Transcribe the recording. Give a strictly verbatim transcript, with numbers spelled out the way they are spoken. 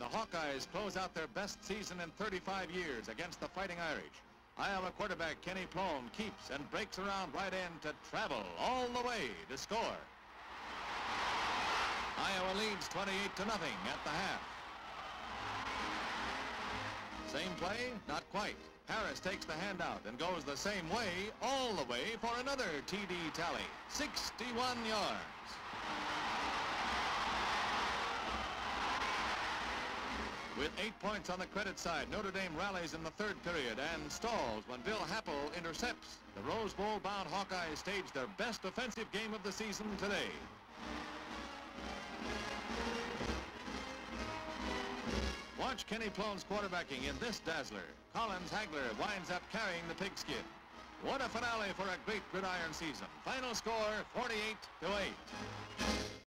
the Hawkeyes close out their best season in thirty-five years against the Fighting Irish. Iowa quarterback Kenny Plone keeps and breaks around right end to travel all the way to score. Iowa leads twenty-eight to nothing at the half. Same play? Not quite. Harris takes the handout and goes the same way, all the way for another T D tally, sixty-one yards. With eight points on the credit side, Notre Dame rallies in the third period and stalls when Bill Happel intercepts. The Rose Bowl-bound Hawkeyes stage their best offensive game of the season today. Watch Kenny Plone's quarterbacking in this dazzler. Collins Hagler winds up carrying the pigskin. What a finale for a great gridiron season. Final score, forty-eight to eight.